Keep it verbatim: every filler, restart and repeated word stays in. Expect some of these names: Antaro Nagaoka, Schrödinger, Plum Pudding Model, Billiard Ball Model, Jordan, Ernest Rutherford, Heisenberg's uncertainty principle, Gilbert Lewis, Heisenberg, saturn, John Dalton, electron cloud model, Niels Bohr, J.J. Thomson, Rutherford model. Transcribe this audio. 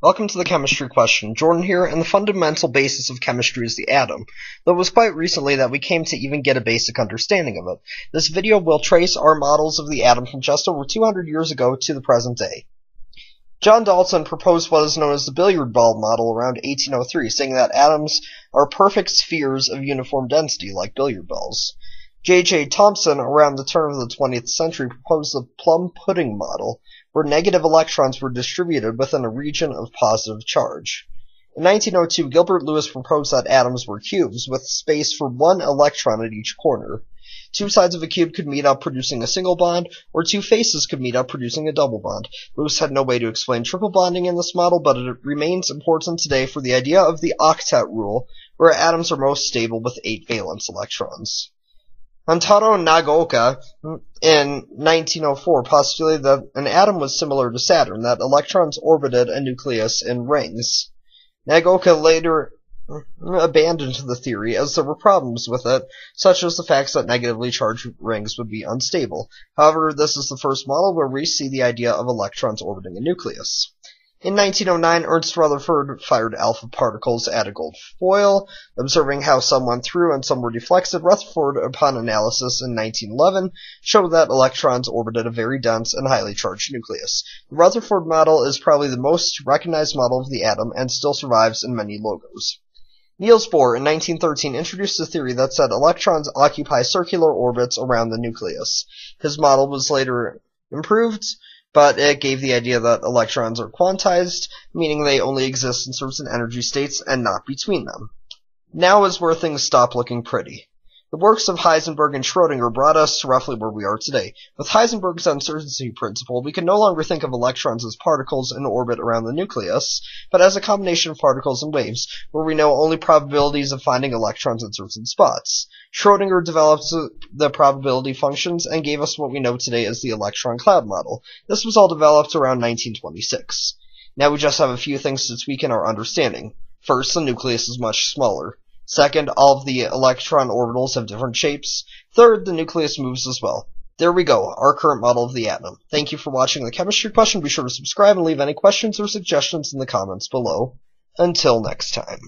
Welcome to the chemistry question. Jordan here, and the fundamental basis of chemistry is the atom, though it was quite recently that we came to even get a basic understanding of it. This video will trace our models of the atom from just over two hundred years ago to the present day. John Dalton proposed what is known as the Billiard Ball Model around eighteen oh three, saying that atoms are perfect spheres of uniform density, like billiard balls. J J Thomson, around the turn of the twentieth century, proposed the Plum Pudding Model, where negative electrons were distributed within a region of positive charge. In nineteen oh two, Gilbert Lewis proposed that atoms were cubes, with space for one electron at each corner. Two sides of a cube could meet up producing a single bond, or two faces could meet up producing a double bond. Lewis had no way to explain triple bonding in this model, but it remains important today for the idea of the octet rule, where atoms are most stable with eight valence electrons. Antaro Nagaoka, in nineteen oh four, postulated that an atom was similar to Saturn, that electrons orbited a nucleus in rings. Nagaoka later abandoned the theory, as there were problems with it, such as the fact that negatively charged rings would be unstable. However, this is the first model where we see the idea of electrons orbiting a nucleus. In nineteen oh nine, Ernest Rutherford fired alpha particles at a gold foil, observing how some went through and some were deflected. Rutherford, upon analysis in nineteen eleven, showed that electrons orbited a very dense and highly charged nucleus. The Rutherford model is probably the most recognized model of the atom and still survives in many logos. Niels Bohr, in nineteen thirteen, introduced a theory that said electrons occupy circular orbits around the nucleus. His model was later improved, but it gave the idea that electrons are quantized, meaning they only exist in certain energy states and not between them. Now is where things stop looking pretty. The works of Heisenberg and Schrödinger brought us to roughly where we are today. With Heisenberg's uncertainty principle, we can no longer think of electrons as particles in orbit around the nucleus, but as a combination of particles and waves, where we know only probabilities of finding electrons in certain spots. Schrödinger developed the probability functions and gave us what we know today as the electron cloud model. This was all developed around nineteen twenty-six. Now we just have a few things to tweak in our understanding. First, the nucleus is much smaller. Second, all of the electron orbitals have different shapes. Third, the nucleus moves as well. There we go, our current model of the atom. Thank you for watching the chemistry question. Be sure to subscribe and leave any questions or suggestions in the comments below. Until next time.